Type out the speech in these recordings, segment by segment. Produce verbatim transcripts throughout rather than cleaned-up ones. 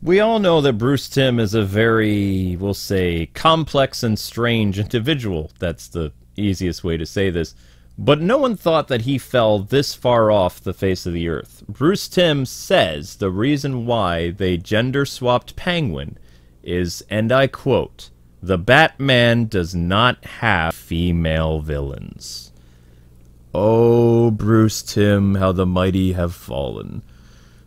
We all know that Bruce Timm is a very, we'll say, complex and strange individual. That's the easiest way to say this. But no one thought that he fell this far off the face of the earth. Bruce Timm says the reason why they gender-swapped Penguin is, and I quote, "The Batman does not have female villains." Oh, Bruce Timm, how the mighty have fallen.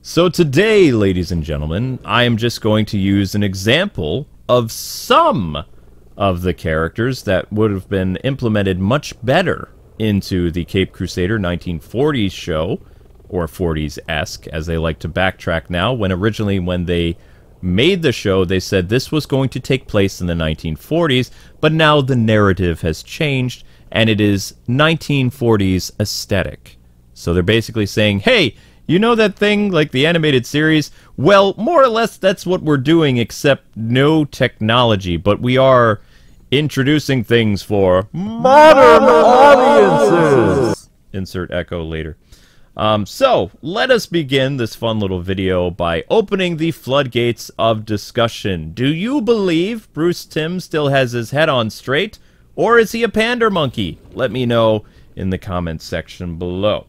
So today, ladies and gentlemen, I am just going to use an example of some of the characters that would have been implemented much better into the Caped Crusader nineteen forties show, or forties-esque, as they like to backtrack now, when originally when they made the show, they said this was going to take place in the nineteen forties, but now the narrative has changed, and it is nineteen forties aesthetic. So they're basically saying, hey, you know that thing, like the animated series? Well, more or less, that's what we're doing, except no technology. But we are introducing things for modern audiences! Insert echo later. Um, so, let us begin this fun little video by opening the floodgates of discussion. Do you believe Bruce Timm still has his head on straight? Or is he a pander monkey? Let me know in the comments section below.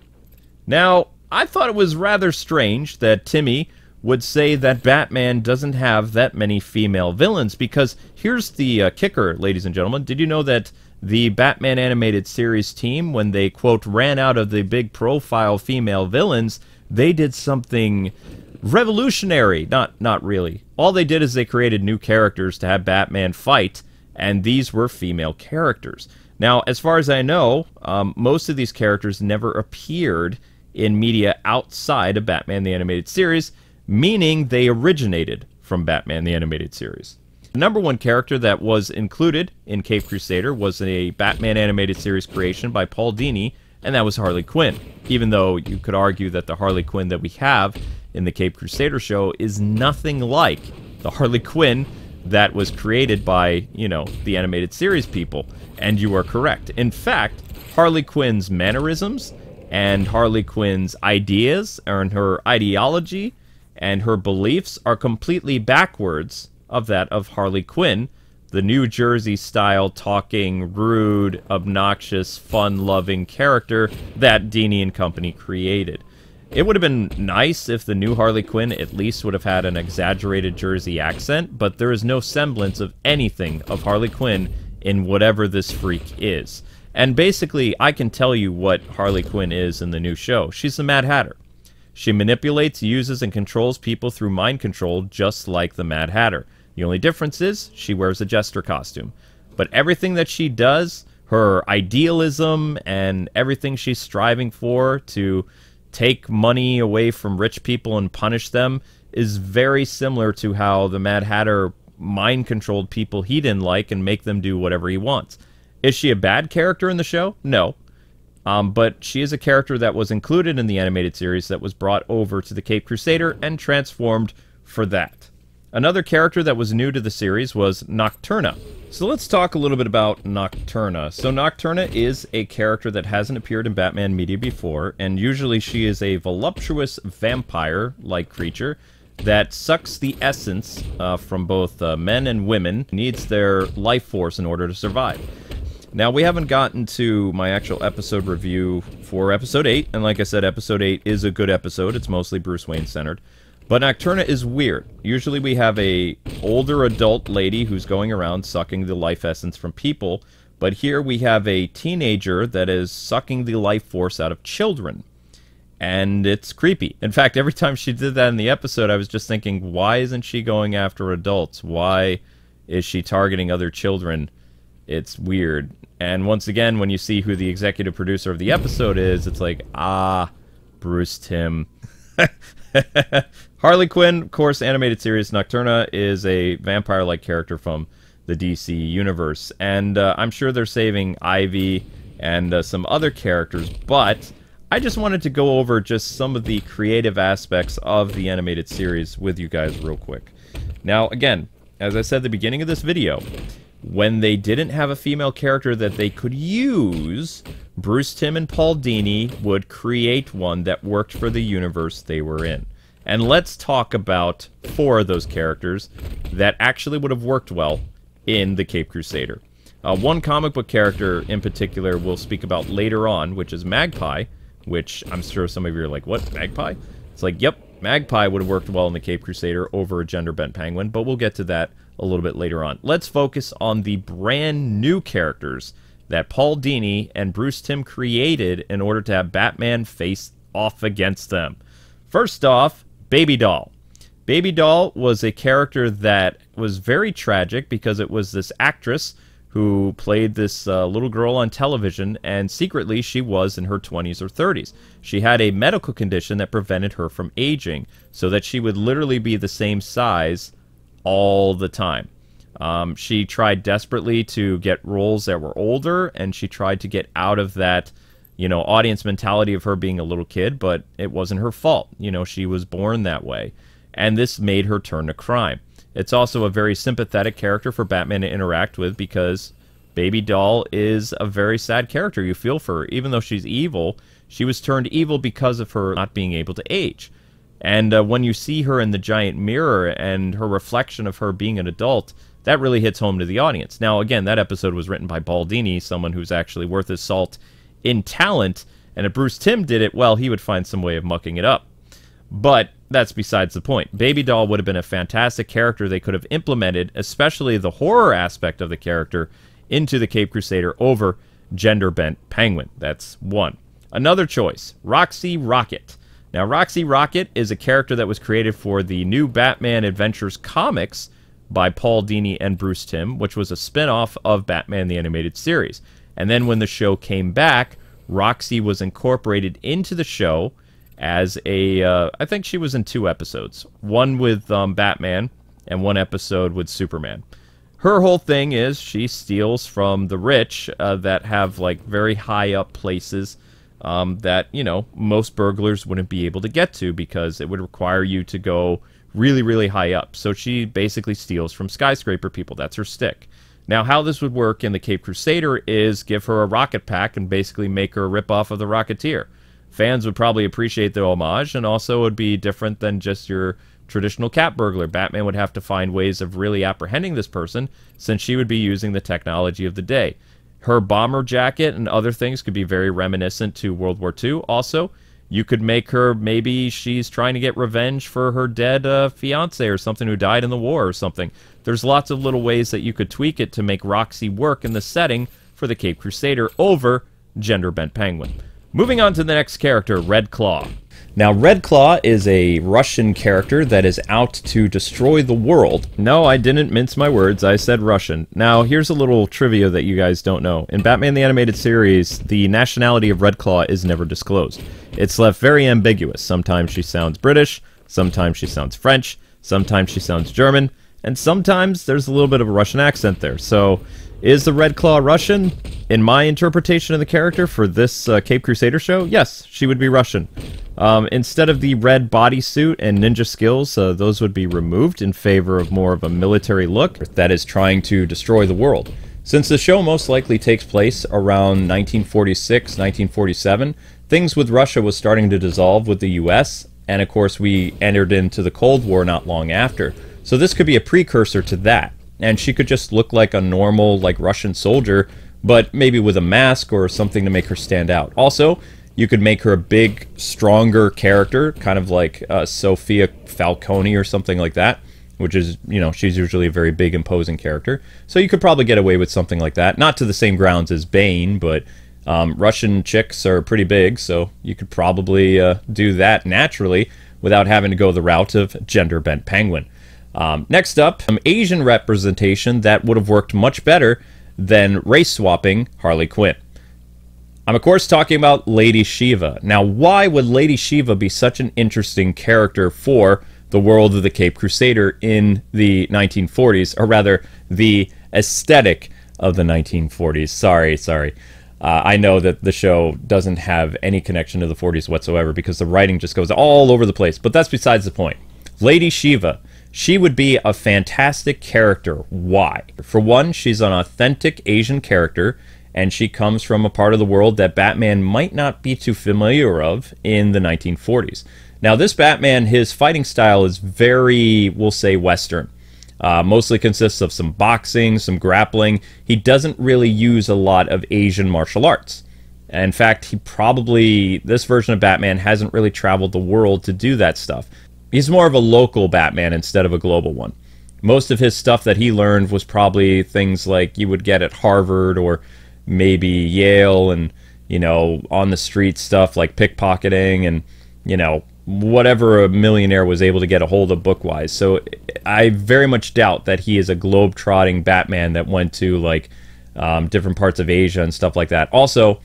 Now, I thought it was rather strange that Timmy would say that Batman doesn't have that many female villains, because here's the uh, kicker, ladies and gentlemen. Did you know that the Batman Animated Series team, when they, quote, ran out of the big profile female villains, they did something revolutionary? Not, not really. All they did is they created new characters to have Batman fight, and these were female characters. Now, as far as I know, um, most of these characters never appeared in media outside of Batman the Animated Series, meaning they originated from Batman the Animated Series. The number one character that was included in Caped Crusader was a Batman Animated Series creation by Paul Dini, and that was Harley Quinn, even though you could argue that the Harley Quinn that we have in the Caped Crusader show is nothing like the Harley Quinn that was created by, you know, the Animated Series people, and you are correct. In fact, Harley Quinn's mannerisms and Harley Quinn's ideas and her ideology and her beliefs are completely backwards of that of Harley Quinn, the New Jersey style talking, rude, obnoxious, fun-loving character that Dini and company created. It would have been nice if the new Harley Quinn at least would have had an exaggerated Jersey accent, but there is no semblance of anything of Harley Quinn in whatever this freak is. And basically, I can tell you what Harley Quinn is in the new show. She's the Mad Hatter. She manipulates, uses, and controls people through mind control, just like the Mad Hatter. The only difference is she wears a jester costume. But everything that she does, her idealism and everything she's striving for to take money away from rich people and punish them, is very similar to how the Mad Hatter mind-controlled people he didn't like and make them do whatever he wants. Is she a bad character in the show? No. Um, but she is a character that was included in the animated series that was brought over to the Caped Crusader and transformed for that. Another character that was new to the series was Nocturna. So let's talk a little bit about Nocturna. So Nocturna is a character that hasn't appeared in Batman media before, and usually she is a voluptuous vampire-like creature that sucks the essence uh, from both uh, men and women, needs their life force in order to survive. Now, we haven't gotten to my actual episode review for Episode eight, and like I said, Episode eight is a good episode. It's mostly Bruce Wayne-centered. But Nocturna is weird. Usually we have a older adult lady who's going around sucking the life essence from people, but here we have a teenager that is sucking the life force out of children. And it's creepy. In fact, every time she did that in the episode, I was just thinking, why isn't she going after adults? Why is she targeting other children? It's weird. And once again, when you see who the executive producer of the episode is, it's like, ah, Bruce Timm. Harley Quinn, of course, animated series. Nocturna is a vampire-like character from the D C universe. And uh, I'm sure they're saving Ivy and uh, some other characters, but I just wanted to go over just some of the creative aspects of the animated series with you guys real quick. Now, again, as I said at the beginning of this video, when they didn't have a female character that they could use, Bruce Timm and Paul Dini would create one that worked for the universe they were in. And let's talk about four of those characters that actually would have worked well in the Caped Crusader. Uh, one comic book character in particular we'll speak about later on, which is Magpie, which I'm sure some of you are like, what, Magpie? It's like, yep, Magpie would have worked well in the Caped Crusader over a gender-bent Penguin, but we'll get to that a little bit later on. Let's focus on the brand new characters that Paul Dini and Bruce Timm created in order to have Batman face off against them. First off, Baby Doll. Baby Doll was a character that was very tragic because it was this actress who played this uh, little girl on television, and secretly she was in her twenties or thirties. She had a medical condition that prevented her from aging, so that she would literally be the same size all the time. Um, she tried desperately to get roles that were older, and she tried to get out of that, you know, audience mentality of her being a little kid, but it wasn't her fault. You know, she was born that way, and this made her turn to crime. It's also a very sympathetic character for Batman to interact with because Baby Doll is a very sad character. You feel for her. Even though she's evil, she was turned evil because of her not being able to age. And uh, when you see her in the giant mirror and her reflection of her being an adult, that really hits home to the audience. Now, again, that episode was written by Paul Dini, someone who's actually worth his salt in talent. And if Bruce Timm did it, well, he would find some way of mucking it up. But that's besides the point. Baby Doll would have been a fantastic character they could have implemented, especially the horror aspect of the character, into the Caped Crusader over gender-bent Penguin. That's one. Another choice, Roxy Rocket. Now, Roxy Rocket is a character that was created for the new Batman Adventures comics by Paul Dini and Bruce Timm, which was a spin-off of Batman the Animated Series. And then when the show came back, Roxy was incorporated into the show as a, uh, I think she was in two episodes. One with um, Batman and one episode with Superman. Her whole thing is she steals from the rich uh, that have like very high up places um, that, you know, most burglars wouldn't be able to get to because it would require you to go really, really high up. So she basically steals from skyscraper people. That's her stick. Now, how this would work in the Caped Crusader is give her a rocket pack and basically make her a ripoff of the Rocketeer. Fans would probably appreciate the homage, and also it would be different than just your traditional cat burglar. Batman would have to find ways of really apprehending this person, since she would be using the technology of the day. Her bomber jacket and other things could be very reminiscent to World War Two. Also, you could make her, maybe she's trying to get revenge for her dead uh, fiance or something who died in the war or something. There's lots of little ways that you could tweak it to make Roxy work in the setting for the Caped Crusader over gender-bent Penguin. Moving on to the next character, Red Claw. Now, Red Claw is a Russian character that is out to destroy the world. No, I didn't mince my words. I said Russian. Now, here's a little trivia that you guys don't know. In Batman the Animated Series, the nationality of Red Claw is never disclosed. It's left very ambiguous. Sometimes she sounds British, sometimes she sounds French, sometimes she sounds German, and sometimes there's a little bit of a Russian accent there. So, is the Red Claw Russian? In my interpretation of the character for this uh, Caped Crusader show, yes, she would be Russian. Um, instead of the red bodysuit and ninja skills, uh, those would be removed in favor of more of a military look that is trying to destroy the world. Since the show most likely takes place around nineteen forty-six, nineteen forty-seven, things with Russia was starting to dissolve with the U S, and of course we entered into the Cold War not long after. So this could be a precursor to that. And she could just look like a normal, like, Russian soldier, but maybe with a mask or something to make her stand out. Also, you could make her a big, stronger character, kind of like uh, Sophia Falcone or something like that, which is, you know, she's usually a very big, imposing character. So you could probably get away with something like that. Not to the same grounds as Bane, but um, Russian chicks are pretty big, so you could probably uh, do that naturally without having to go the route of gender-bent Penguin. Um, next up, some Asian representation that would have worked much better than race-swapping Harley Quinn. I'm, of course, talking about Lady Shiva. Now, why would Lady Shiva be such an interesting character for the world of the Caped Crusader in the nineteen forties, or rather, the aesthetic of the nineteen forties? Sorry, sorry. Uh, I know that the show doesn't have any connection to the forties whatsoever because the writing just goes all over the place, but that's besides the point. Lady Shiva. She would be a fantastic character. Why? For one, she's an authentic Asian character, and she comes from a part of the world that Batman might not be too familiar of in the nineteen forties. Now this Batman, his fighting style is very, we'll say, Western. Uh, mostly consists of some boxing, some grappling. He doesn't really use a lot of Asian martial arts. In fact, he probably, this version of Batman hasn't really traveled the world to do that stuff. He's more of a local Batman instead of a global one. Most of his stuff that he learned was probably things like you would get at Harvard or maybe Yale, and, you know, on the street stuff like pickpocketing and, you know, whatever a millionaire was able to get a hold of book-wise. So I very much doubt that he is a globe-trotting Batman that went to, like, um, different parts of Asia and stuff like that. Also,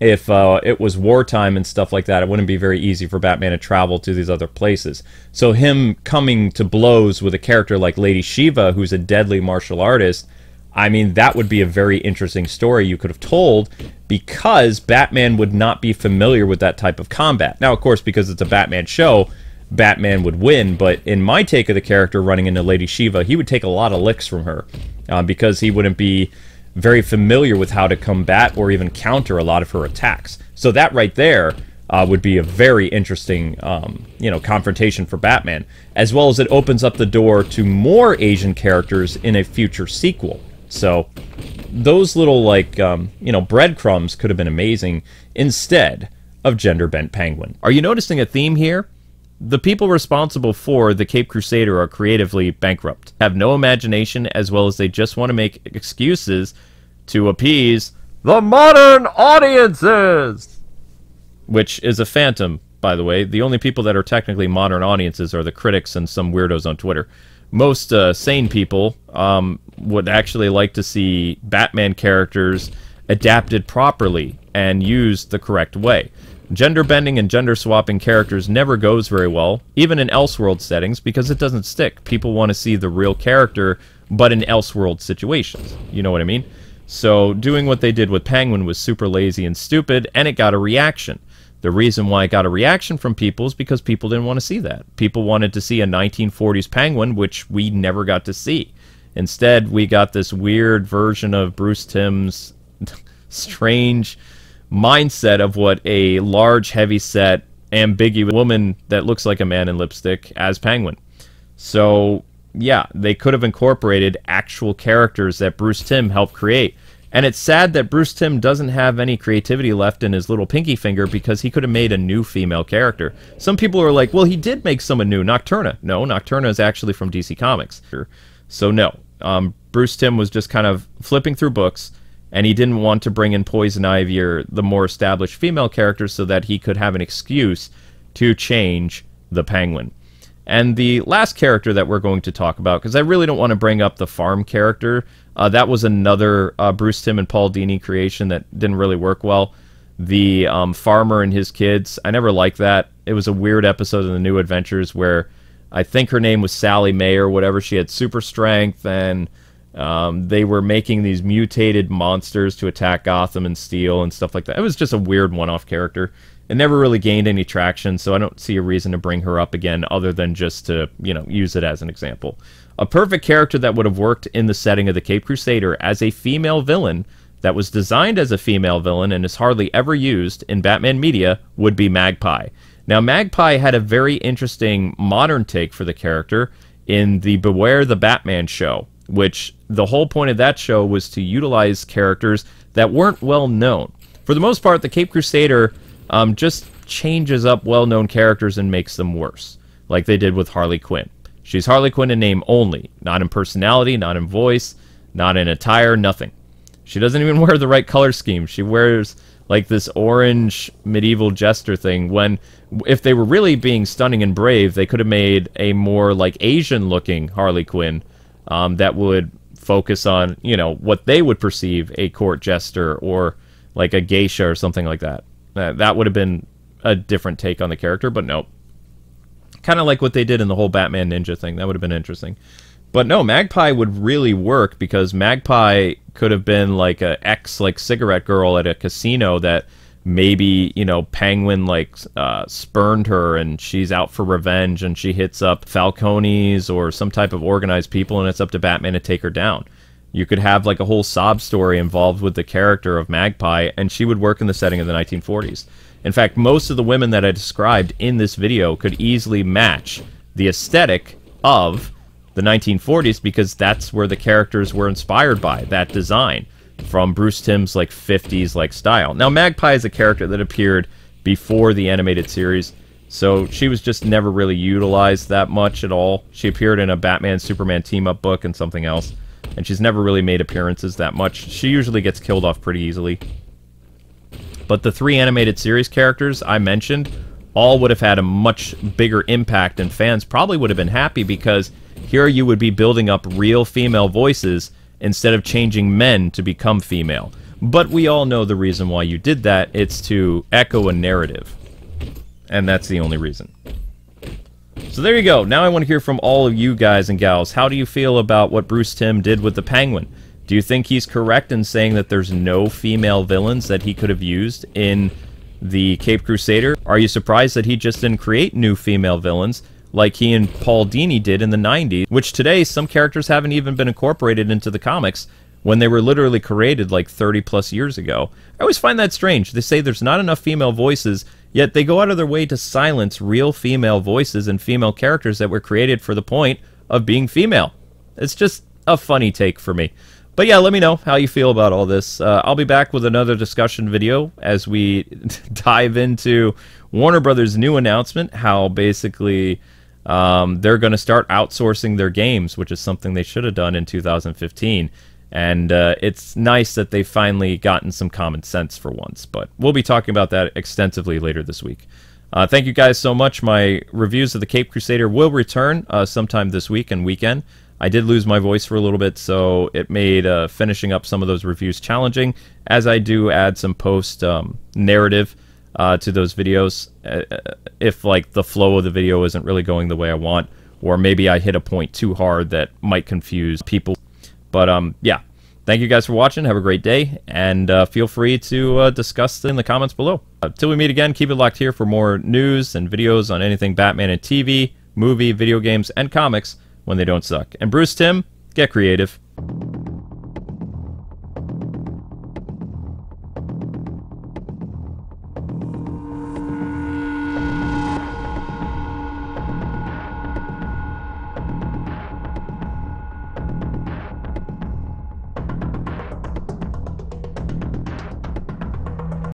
if uh, it was wartime and stuff like that, it wouldn't be very easy for Batman to travel to these other places. So him coming to blows with a character like Lady Shiva, who's a deadly martial artist, I mean, that would be a very interesting story you could have told, because Batman would not be familiar with that type of combat. Now, of course, because it's a Batman show, Batman would win, but in my take of the character running into Lady Shiva, he would take a lot of licks from her uh, because he wouldn't be very familiar with how to combat or even counter a lot of her attacks. So that right there uh, would be a very interesting um, you know, confrontation for Batman, as well as it opens up the door to more Asian characters in a future sequel. So those little, like, um, you know, breadcrumbs could have been amazing instead of gender-bent Penguin. Are you noticing a theme here? The people responsible for the Caped Crusader are creatively bankrupt, have no imagination, as well as they just want to make excuses to appease the modern audiences! Which is a phantom, by the way. The only people that are technically modern audiences are the critics and some weirdos on Twitter. Most uh, sane people um, would actually like to see Batman characters adapted properly and used the correct way. Gender bending and gender swapping characters never goes very well, even in Elseworld settings, because it doesn't stick. People want to see the real character, but in Elseworld situations. You know what I mean? So doing what they did with Penguin was super lazy and stupid, and it got a reaction. The reason why it got a reaction from people is because people didn't want to see that. People wanted to see a nineteen forties Penguin, which we never got to see. Instead, we got this weird version of Bruce Timm's strange mindset of what a large, heavy-set, ambiguous woman that looks like a man in lipstick as Penguin. So, yeah, they could have incorporated actual characters that Bruce Timm helped create. And it's sad that Bruce Timm doesn't have any creativity left in his little pinky finger, because he could have made a new female character. Some people are like, well, he did make someone new, Nocturna. No, Nocturna is actually from D C Comics. So, no. Um, Bruce Timm was just kind of flipping through books, and he didn't want to bring in Poison Ivy or the more established female characters so that he could have an excuse to change the Penguin. And the last character that we're going to talk about, because I really don't want to bring up the farm character, uh, that was another uh, Bruce Timm and Paul Dini creation that didn't really work well. The um, farmer and his kids, I never liked that. It was a weird episode of the New Adventures where I think her name was Sally May or whatever. She had super strength, and Um, they were making these mutated monsters to attack Gotham and steal and stuff like that. It was just a weird one-off character. It never really gained any traction, so I don't see a reason to bring her up again other than just to, you know, use it as an example. A perfect character that would have worked in the setting of the Caped Crusader as a female villain that was designed as a female villain and is hardly ever used in Batman media would be Magpie. Now, Magpie had a very interesting modern take for the character in the Beware the Batman show, which the whole point of that show was to utilize characters that weren't well known. For the most part, the Caped Crusader um, just changes up well-known characters and makes them worse, like they did with Harley Quinn. She's Harley Quinn in name only, not in personality, not in voice, not in attire, nothing. She doesn't even wear the right color scheme. She wears like this orange medieval jester thing, when if they were really being stunning and brave, they could have made a more like Asian-looking Harley Quinn Um, that would focus on, you know, what they would perceive a court jester or like a geisha or something like that. Uh, that would have been a different take on the character, but no. Kind of like what they did in the whole Batman Ninja thing. That would have been interesting. But no, Magpie would really work, because Magpie could have been like a ex, like, cigarette girl at a casino that maybe, you know, Penguin, like, uh, spurned her, and she's out for revenge, and she hits up Falcone's or some type of organized people, and it's up to Batman to take her down. You could have, like, a whole sob story involved with the character of Magpie, and she would work in the setting of the nineteen forties. In fact, most of the women that I described in this video could easily match the aesthetic of the nineteen forties, because that's where the characters were inspired by, that design, from Bruce Timm's, like, fifties, like, style. Now, Magpie is a character that appeared before the animated series, so she was just never really utilized that much at all. She appeared in a Batman-Superman team-up book and something else, and she's never really made appearances that much. She usually gets killed off pretty easily. But the three animated series characters I mentioned all would have had a much bigger impact, and fans probably would have been happy, because here you would be building up real female voices instead of changing men to become female. But we all know the reason why you did that. It's to echo a narrative. And that's the only reason. So there you go. Now I want to hear from all of you guys and gals. How do you feel about what Bruce Timm did with the Penguin? Do you think he's correct in saying that there's no female villains that he could have used in the Caped Crusader? Are you surprised that he just didn't create new female villains like he and Paul Dini did in the nineties, which today some characters haven't even been incorporated into the comics when they were literally created like thirty plus years ago? I always find that strange. They say there's not enough female voices, yet they go out of their way to silence real female voices and female characters that were created for the point of being female. It's just a funny take for me. But yeah, let me know how you feel about all this. Uh, I'll be back with another discussion video as we dive into Warner Brothers' new announcement, how basically um, they're going to start outsourcing their games, which is something they should have done in two thousand fifteen. And uh, it's nice that they've finally gotten some common sense for once. But we'll be talking about that extensively later this week. Uh, thank you guys so much. My reviews of the Caped Crusader will return uh, sometime this week and weekend. I did lose my voice for a little bit, so it made uh, finishing up some of those reviews challenging, as I do add some post um, narrative uh, to those videos uh, if like the flow of the video isn't really going the way I want, or maybe I hit a point too hard that might confuse people. But um, yeah, thank you guys for watching. Have a great day, and uh, feel free to uh, discuss in the comments below. Until we meet again, keep it locked here for more news and videos on anything Batman and T V, movie, video games, and comics when they don't suck. And Bruce Timm, get creative.